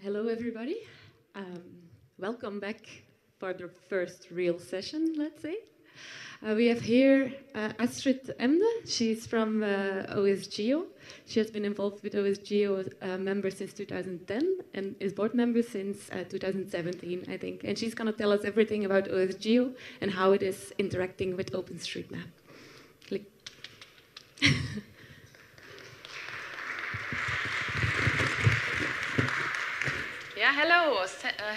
Hello, everybody. Welcome back for the first real session, let's say. We have here Astrid Emde. She's from OSGeo. She has been involved with OSGeo member since 2010 and is board member since 2017, I think. And she's going to tell us everything about OSGeo and how it is interacting with OpenStreetMap. Click. Yeah, hello.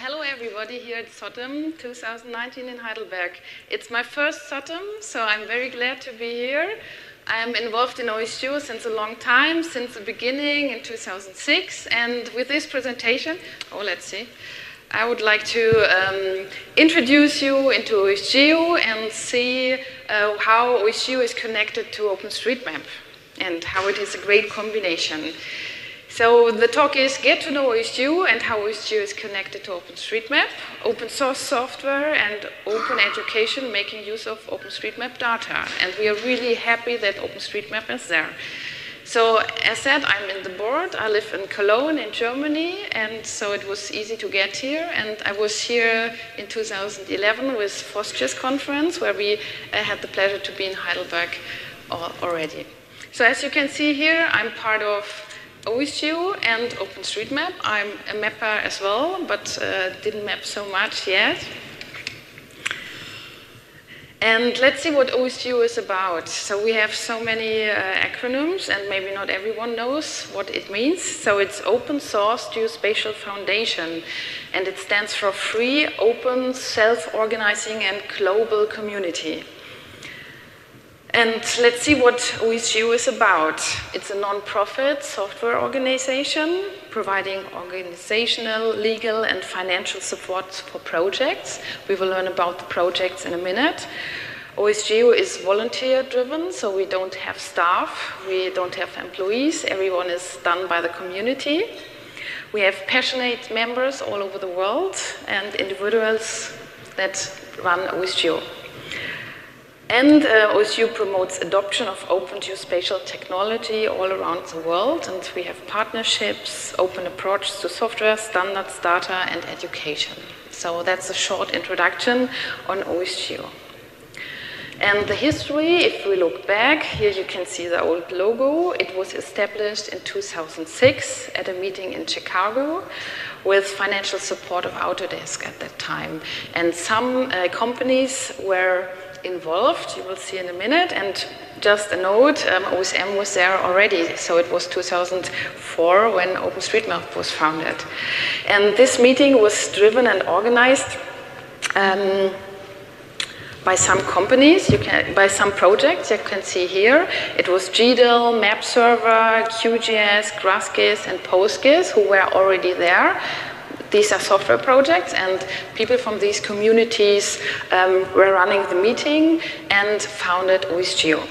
Hello, everybody here at SOTM 2019 in Heidelberg. It's my first SOTM, so I'm very glad to be here. I'm involved in OSGeo since a long time, since the beginning in 2006. And with this presentation, I would like to introduce you into OSGeo and see how OSGeo is connected to OpenStreetMap and how it is a great combination. So the talk is Get to know OSGeo and how OSGeo is connected to OpenStreetMap, open source software and open education making use of OpenStreetMap data. And we are really happy that OpenStreetMap is there. So as said, I'm in the board. I live in Cologne in Germany, and so it was easy to get here. And I was here in 2011 with FOSSGIS conference, where we had the pleasure to be in Heidelberg already. So as you can see here, I'm part of OSGeo and OpenStreetMap. I'm a mapper as well, but didn't map so much yet. And let's see what OSGeo is about. So we have so many acronyms, and maybe not everyone knows what it means. So it's Open Source Geospatial Foundation, and it stands for Free, Open, Self-Organizing, and Global Community. And let's see what OSGeo is about. It's a non-profit software organization providing organizational, legal, and financial support for projects. We will learn about the projects in a minute. OSGeo is volunteer-driven, so we don't have staff, we don't have employees. Everyone is done by the community. We have passionate members all over the world and individuals that run OSGeo. And OSGeo promotes adoption of open geospatial technology all around the world, and we have partnerships, open approaches to software, standards, data, and education. So that's a short introduction on OSGeo. And the history, if we look back, here you can see the old logo. It was established in 2006 at a meeting in Chicago with financial support of Autodesk at that time. And some companies were involved, you will see in a minute. And just a note, OSM was there already, so it was 2004 when OpenStreetMap was founded. And this meeting was driven and organized by some companies, by some projects you can see here. It was GDAL, MapServer, QGIS, GrassGIS, and PostGIS who were already there. These are software projects, and people from these communities were running the meeting and founded OSGeo.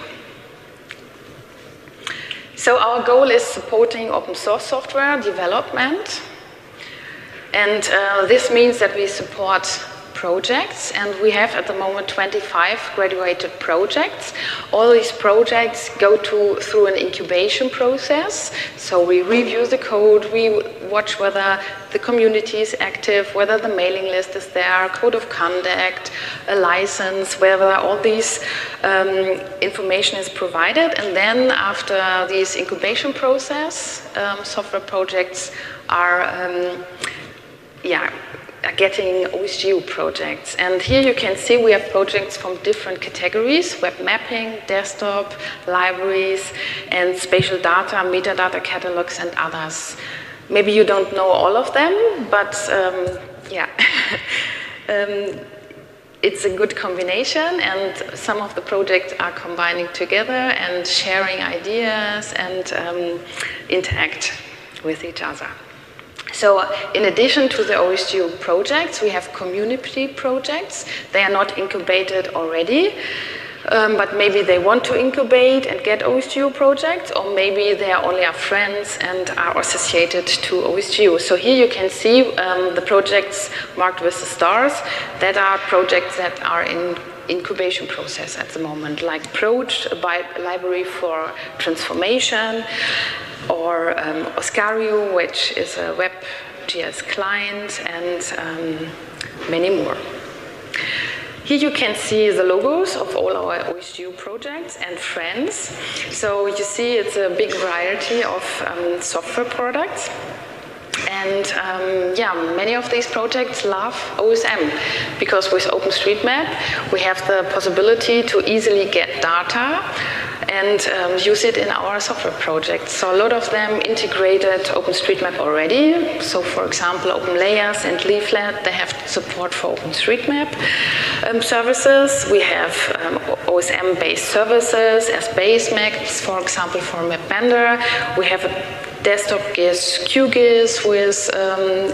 So our goal is supporting open source software development. And this means that we support projects, and we have at the moment 25 graduated projects. All these projects go through an incubation process. So we review the code, we watch whether the community is active, whether the mailing list is there, code of conduct, a license, whether all these information is provided. And then after this incubation process, software projects are getting OSGeo projects. And here you can see we have projects from different categories: web mapping, desktop, libraries, and spatial data, metadata catalogs, and others. Maybe you don't know all of them, but it's a good combination, and some of the projects are combining together and sharing ideas and interact with each other. So in addition to the OSGeo projects, we have community projects. They are not incubated already, but maybe they want to incubate and get OSGeo projects, or maybe they are only our friends and are associated to OSGeo. So here you can see the projects marked with the stars. That are projects that are in incubation process at the moment, like Proj, a library for transformation, or Oscario, which is a web GIS client, and many more. Here you can see the logos of all our OSGeo projects and friends. So you see it's a big variety of software products. And yeah, many of these projects love OSM, because with OpenStreetMap we have the possibility to easily get data and use it in our software projects. So a lot of them integrated OpenStreetMap already. So for example, OpenLayers and Leaflet, they have support for OpenStreetMap services. We have OSM-based services as base maps, for example, for MapBender. We have a desktop GIS, QGIS, with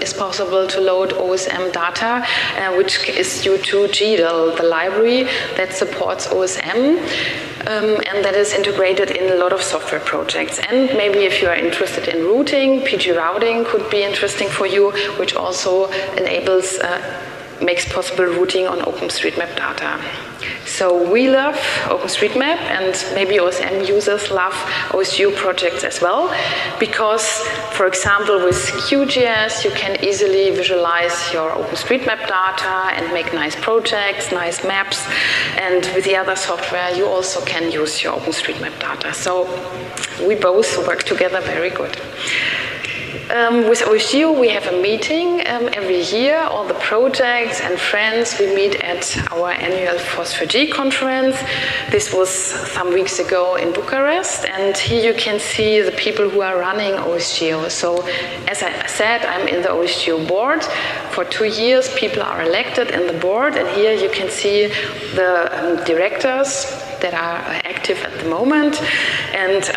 is possible to load OSM data, which is due to GDAL, the library that supports OSM, and that is integrated in a lot of software projects. And maybe if you are interested in routing, PG routing could be interesting for you, which also enables, makes possible routing on OpenStreetMap data. So we love OpenStreetMap, and maybe OSM users love OSGeo projects as well, because, for example, with QGIS, you can easily visualize your OpenStreetMap data and make nice projects, nice maps, and with the other software, you also can use your OpenStreetMap data. So we both work together very good. With OSGeo, we have a meeting every year. All the projects and friends, we meet at our annual FOSS4G conference. This was some weeks ago in Bucharest, and here you can see the people who are running OSGeo. So, as I said, I'm in the OSGeo board. For 2 years, people are elected in the board, and here you can see the directors that are active at the moment. And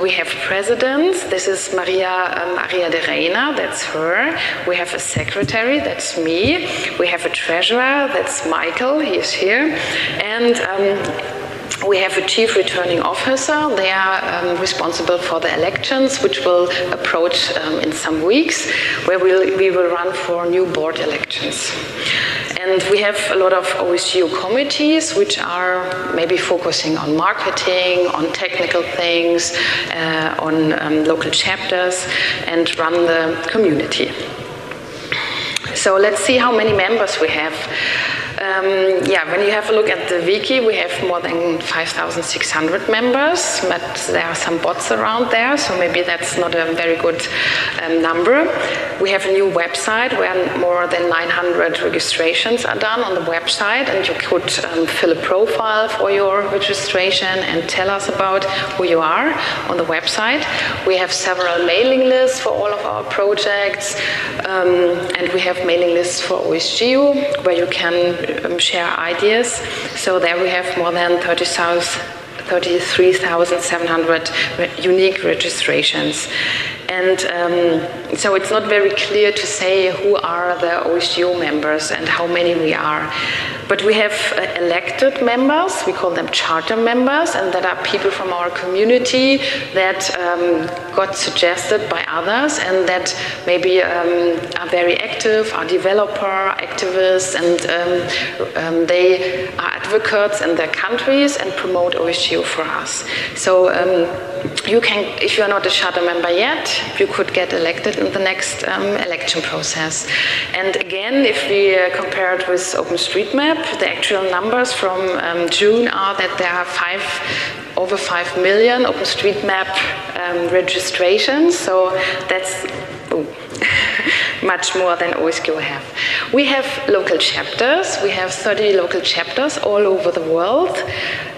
we have presidents. This is Maria De Reina, that's her. We have a secretary, that's me. We have a treasurer, that's Michael, he is here. And we have a chief returning officer. They are responsible for the elections, which will approach in some weeks, where we will run for new board elections. And we have a lot of OSGeo committees, which are maybe focusing on marketing, on technical things, on local chapters, and run the community. So let's see how many members we have. Yeah, when you have a look at the wiki, we have more than 5,600 members, but there are some bots around there, so maybe that's not a very good number. We have a new website where more than 900 registrations are done on the website, and you could fill a profile for your registration and tell us about who you are on the website. We have several mailing lists for all of our projects, and we have mailing lists for OSGeo, where you can share ideas. So there we have more than 33,700 unique registrations. And so it's not very clear to say who are the OSGeo members and how many we are. But we have elected members, we call them charter members, and that are people from our community that got suggested by others and that maybe are very active, are developer, activists, and they are advocates in their countries and promote OSGeo for us. So you can, if you are not a charter member yet, you could get elected in the next election process. And again, if we compare it with OpenStreetMap, the actual numbers from June are that there are over 5 million OpenStreetMap registrations, so that's much more than OSGeo have. We have local chapters. We have 30 local chapters all over the world.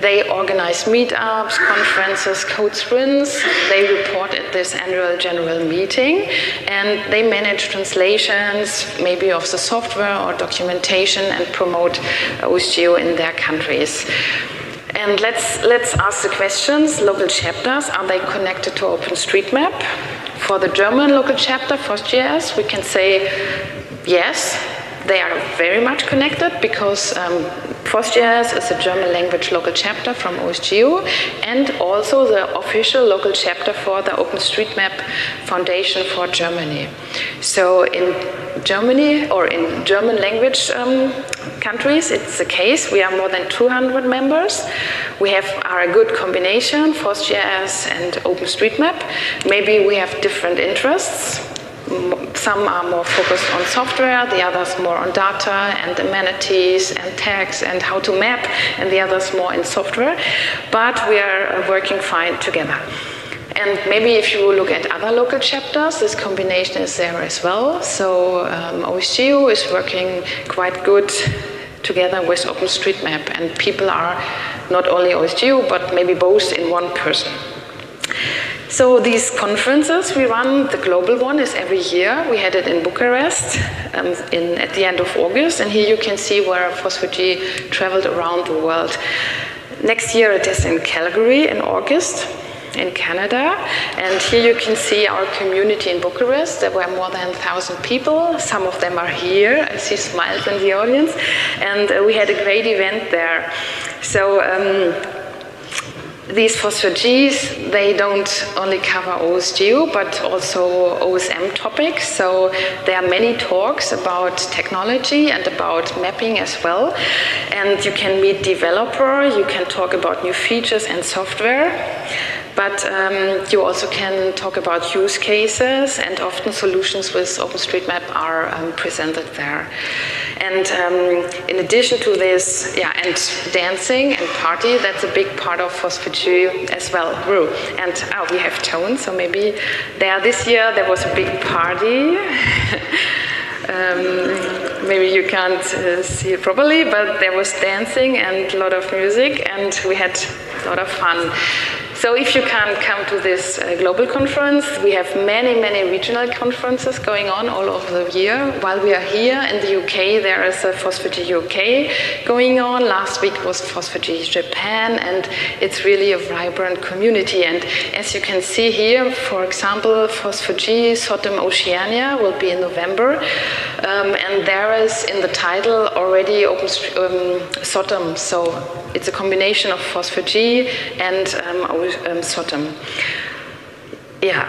They organize meetups, conferences, code sprints. They report at this annual general meeting, and they manage translations, maybe of the software or documentation, and promote OSGeo in their countries. And let's ask the questions. Local chapters, are they connected to OpenStreetMap? For the German local chapter, FOSSGIS, we can say yes, they are very much connected, because FOSSGIS is a German language local chapter from OSGeo, and also the official local chapter for the OpenStreetMap Foundation for Germany. So in Germany, or in German language countries, it's the case. We are more than 200 members. We are a good combination, FOSSGIS and OpenStreetMap. Maybe we have different interests. some are more focused on software, the others more on data and amenities and tags and how to map, and the others more in software. But we are working fine together. And maybe if you look at other local chapters, this combination is there as well. So OSGeo is working quite good together with OpenStreetMap, and people are not only OSGeo, but maybe both in one person. So these conferences we run, the global one is every year. We had it in Bucharest at the end of August, and here you can see where FOSS4G traveled around the world. Next year it is in Calgary in August, in Canada, and here you can see our community in Bucharest. There were more than 1,000 people. Some of them are here. I see smiles in the audience, and we had a great event there. So these FOSS4Gs, they don't only cover OSGeo, but also OSM topics. So there are many talks about technology and about mapping as well. And you can meet developers, you can talk about new features and software. But you also can talk about use cases, and often solutions with OpenStreetMap are presented there. And in addition to this, yeah, and dancing and party, that's a big part of FOSS4G as well. And we have tone, so maybe there this year there was a big party. Maybe you can't see it properly, but there was dancing and a lot of music, and we had a lot of fun. So if you can't come to this global conference, we have many, many regional conferences going on all over the year. While we are here in the UK, there is a FOSS4G UK going on. Last week was FOSS4G Japan, and it's really a vibrant community. And as you can see here, for example, FOSS4G SOTM Oceania will be in November. And there is in the title already SOTM, so it's a combination of FOSS4G and SOTM. Yeah,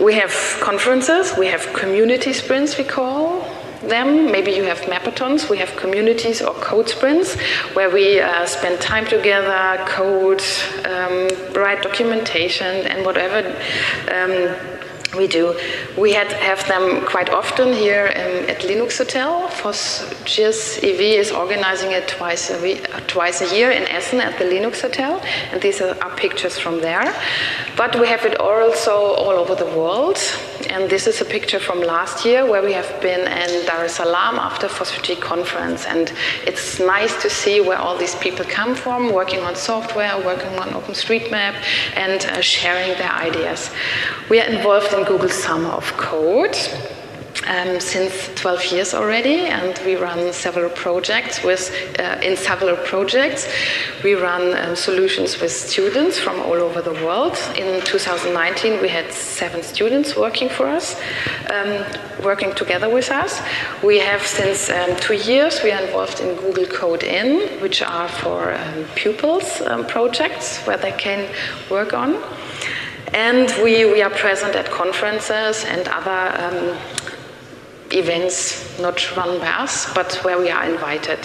we have conferences, we have community sprints, we call them. Maybe you have mapathons, we have communities or code sprints where we spend time together, code, write documentation and whatever we do. We have them quite often here at Linux Hotel. FOSSGIS EV is organizing it twice a year in Essen at the Linux Hotel, and these are pictures from there. But we have it also all over the world, and this is a picture from last year where we have been in Dar es Salaam after FOSS4G conference, and it's nice to see where all these people come from, working on software, working on OpenStreetMap, and sharing their ideas. We are involved in Google Summer of Code since 12 years already, and we run several projects We run solutions with students from all over the world. In 2019, we had 7 students working for us, working together with us. We have since 2 years, we are involved in Google Code In, which are for pupils projects where they can work on. And we are present at conferences and other events not run by us, but where we are invited.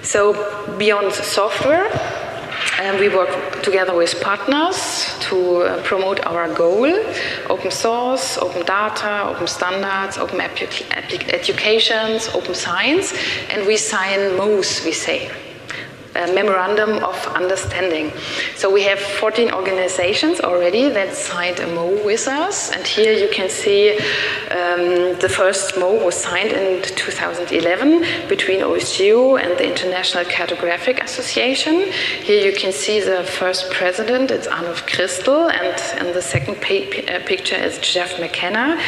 So beyond software, we work together with partners to promote our goal, open source, open data, open standards, open educations, open science, and we sign MOUs, we say. A memorandum of understanding. So we have 14 organizations already that signed a MOU with us, and here you can see the first MOU was signed in 2011 between OSGeo and the International Cartographic Association. Here you can see the first president, it's Arnulf Kristel, and in the second picture is Jeff McKenna,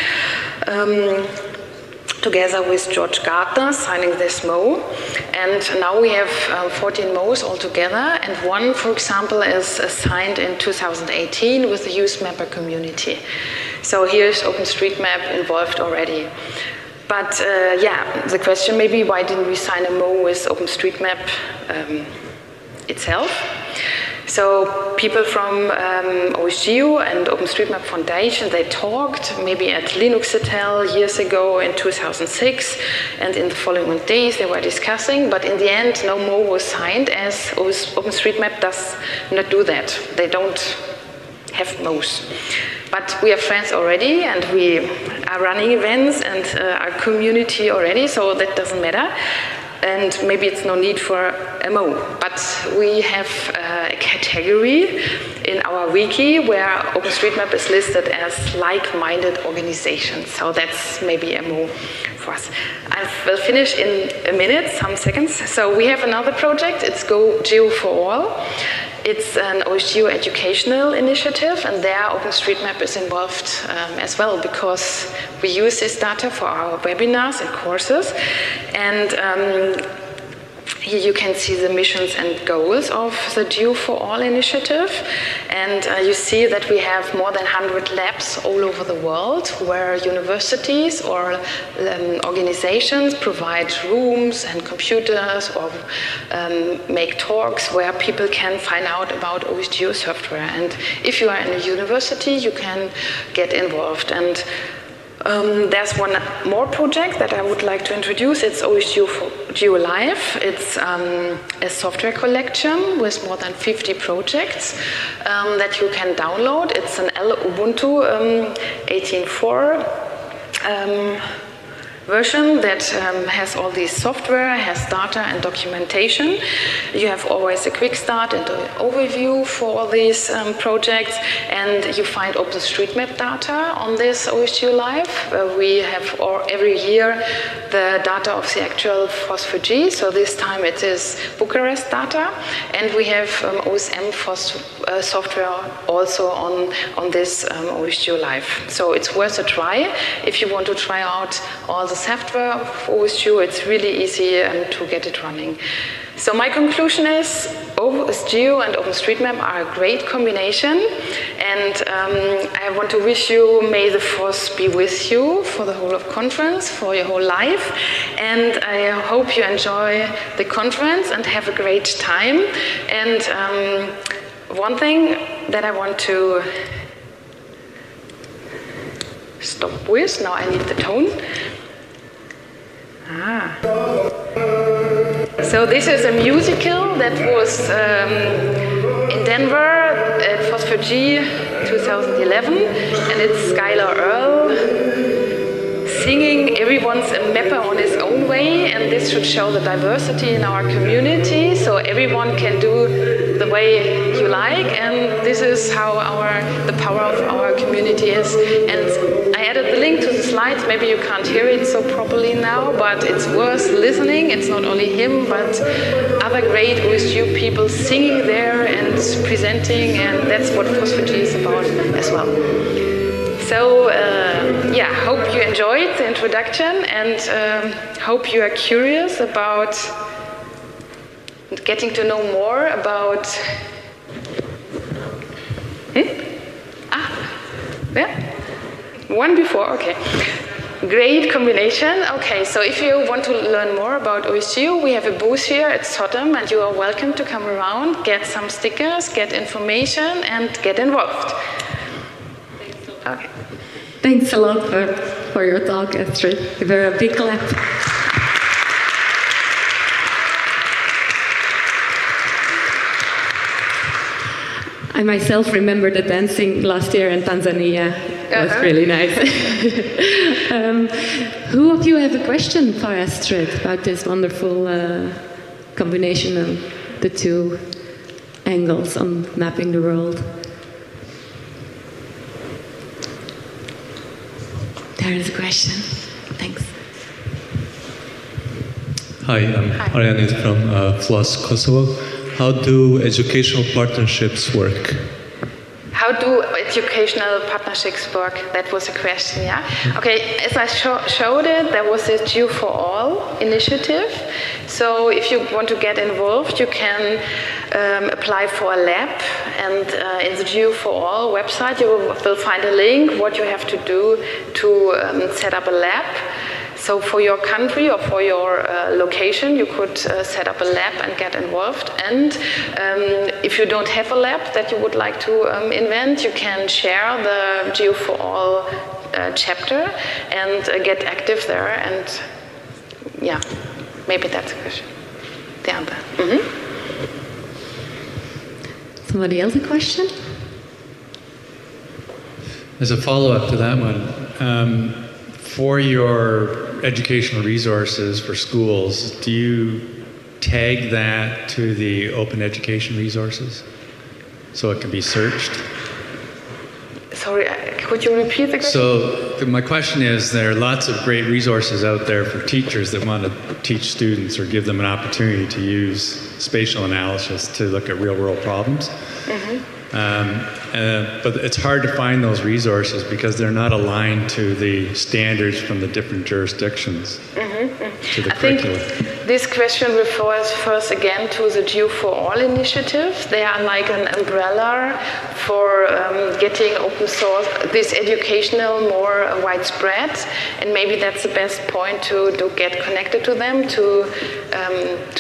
together with George Gardner signing this MOU. And now we have 14 MOUs altogether, and one, for example, is signed in 2018 with the Youth Mapper community. So here's OpenStreetMap involved already. But yeah, the question may be, why didn't we sign a MOU with OpenStreetMap itself? So people from OSGeo and OpenStreetMap Foundation, they talked maybe at Linux Hotel years ago in 2006, and in the following days they were discussing, but in the end no MOU was signed, as OpenStreetMap does not do that. They don't have most. But we are friends already, and we are running events and are community already, so that doesn't matter. And maybe it's no need for MO. But we have a category in our wiki where OpenStreetMap is listed as like-minded organizations. So that's maybe MO for us. I will finish in a minute, some seconds. So we have another project. It's GeoForAll. It's an OSGeo educational initiative, and there OpenStreetMap is involved as well, because we use this data for our webinars and courses. And here you can see the missions and goals of the GeoForAll initiative. And you see that we have more than 100 labs all over the world where universities or organizations provide rooms and computers or make talks where people can find out about OSGeo software. And if you are in a university, you can get involved. And there's one more project that I would like to introduce. It's OSGeo Live. It's a software collection with more than 50 projects that you can download. It's an Ubuntu 18.4 version that has all these software, has data and documentation. You have always a quick start and an overview for all these projects, and you find OpenStreetMap data on this OSGeo Live. We have every year the data of the actual FOSS4G, so this time it is Bucharest data, and we have OSM FOSS software also on this OSGeo Live. So it's worth a try if you want to try out all the software of OSGeo. It's really easy to get it running. So my conclusion is OSGeo and OpenStreetMap are a great combination, and I want to wish you, may the force be with you for the whole of conference, for your whole life, and I hope you enjoy the conference and have a great time. And one thing that I want to stop with, now I need the tone. So this is a musical that was in Denver at FOSS4G 2011, and it's Skylar Earle singing "Everyone's a Mapper on His Own Way," and this should show the diversity in our community, so everyone can do the way you like, and this is how the power of our community is. And I added the link to the slides. Maybe you can't hear it so properly now, but it's worth listening. It's not only him, but other great OSGeo people singing there and presenting, and that's what FOSS4G is about as well. So yeah, hope you enjoyed the introduction, and hope you are curious about getting to know more about. Yeah. One before, okay. Great combination. Okay, so if you want to learn more about OSGeo, we have a booth here at SOTM, and you are welcome to come around, get some stickers, get information, and get involved. Okay. Thanks a lot for your talk, Astrid. Give her a big clap. I myself remember the dancing last year in Tanzania. It was really nice. Who of you have a question for Astrid about this wonderful combination of the two angles on mapping the world? There is a question. Thanks. Hi, I'm Ariane from FLOSS Kosovo. How do educational partnerships work? How do educational partnerships work? That was a question, yeah? Okay, as I showed it, there was this GeoForAll initiative. So if you want to get involved, you can apply for a lab. And in the GeoForAll website, you will find a link what you have to do to set up a lab. So for your country or for your location, you could set up a lab and get involved. And if you don't have a lab that you would like to invent, you can share the GeoForAll chapter and get active there. And yeah, maybe that's a question. The answer. Mm-hmm. Somebody else a question? As a follow-up to that one, for your educational resources for schools, do you tag that to the open education resources so it can be searched? Sorry, could you repeat the question? So my question is, there are lots of great resources out there for teachers that want to teach students or give them an opportunity to use spatial analysis to look at real-world problems. Mm-hmm. But it's hard to find those resources because they're not aligned to the standards from the different jurisdictions mm-hmm. to the curriculum. Think this question refers first again to the GeoForAll initiative. They are like an umbrella for getting open source, this educational more widespread, and maybe that's the best point to get connected to them, to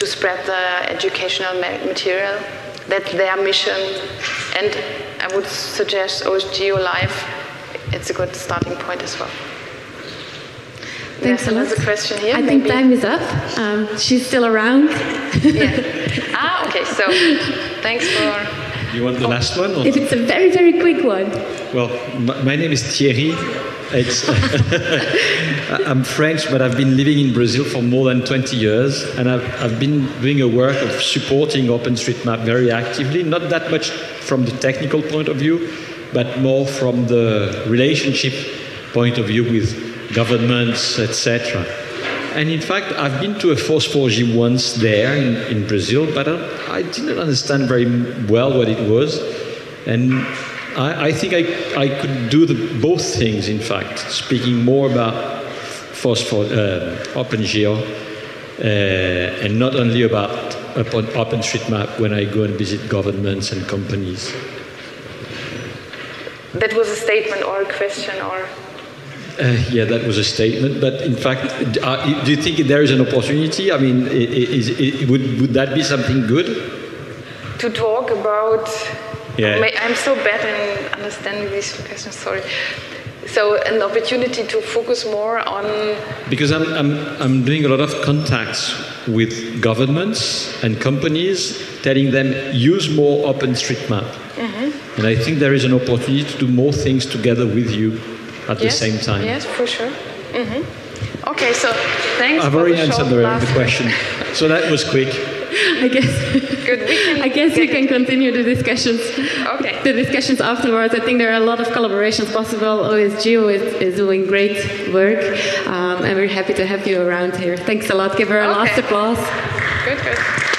spread the educational material. That's their mission, and I would suggest OSGeo Live. It's a good starting point as well. Thanks a lot. There's a question here. I think time is up. She's still around. Yeah. Ah, okay. So, thanks for. You want the last one? Or? If it's a very, very quick one. Well, my name is Thierry. It's I'm French, but I've been living in Brazil for more than 20 years, and I've been doing a work of supporting OpenStreetMap very actively, not that much from the technical point of view, but more from the relationship point of view with governments, etc. And in fact, I've been to a FOSS4G once there in Brazil, but I didn't understand very well what it was. And I think I could do both things, in fact, speaking more about OpenGeo and not only about OpenStreetMap when I go and visit governments and companies. That was a statement or a question or? Yeah, that was a statement, but in fact, do you think there is an opportunity? I mean, would that be something good? To talk about... Yeah. I'm so bad in understanding these questions, sorry. So an opportunity to focus more on... Because I'm doing a lot of contacts with governments and companies, telling them, use more OpenStreetMap. Mm-hmm. And I think there is an opportunity to do more things together with you at the same time. Yes, for sure. Mm-hmm. Okay, so thanks. I've already answered the question. So that was quick. I guess. Good. I guess we can continue the discussions. Okay. The discussions afterwards. I think there are a lot of collaborations possible. OSGeo is doing great work, and we're happy to have you around here. Thanks a lot. Give her a last applause. Good. Good.